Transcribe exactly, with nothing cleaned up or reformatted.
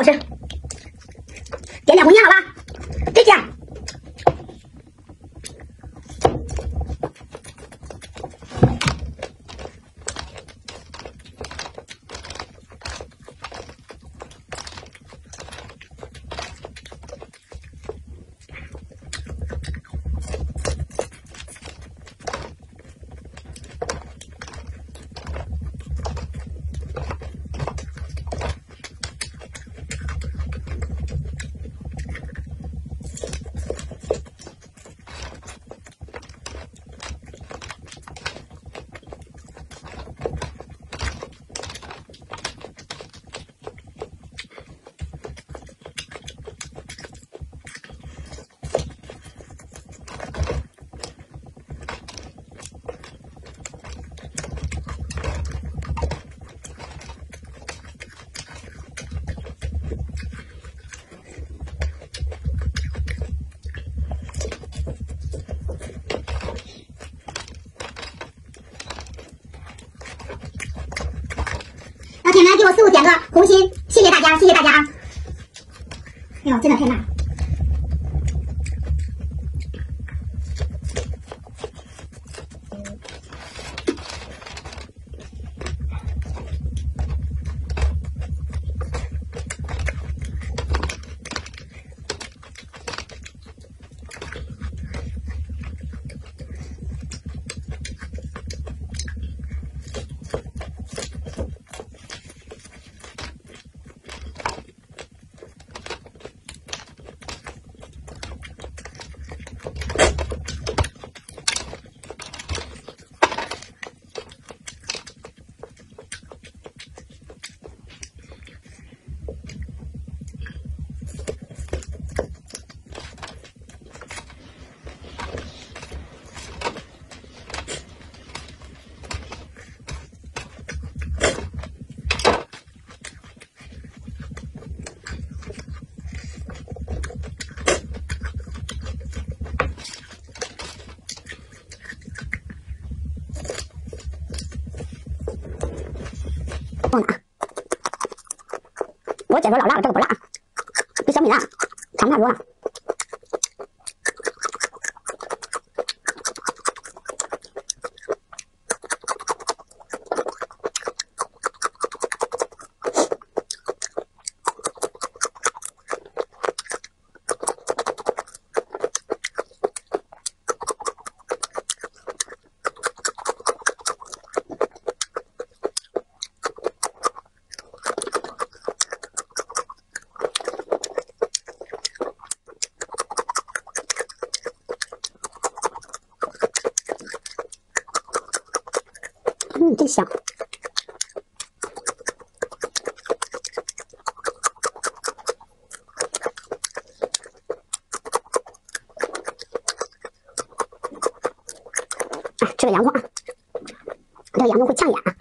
好吃，点点红心好吧，姐姐。给我四五点个红心，谢谢大家，谢谢大家啊！哎呦，真的太辣了。 我姐夫老辣了，这个不辣，比小米辣，强太多了。嗯，真香。 吃个洋葱啊，这个洋葱会呛眼啊。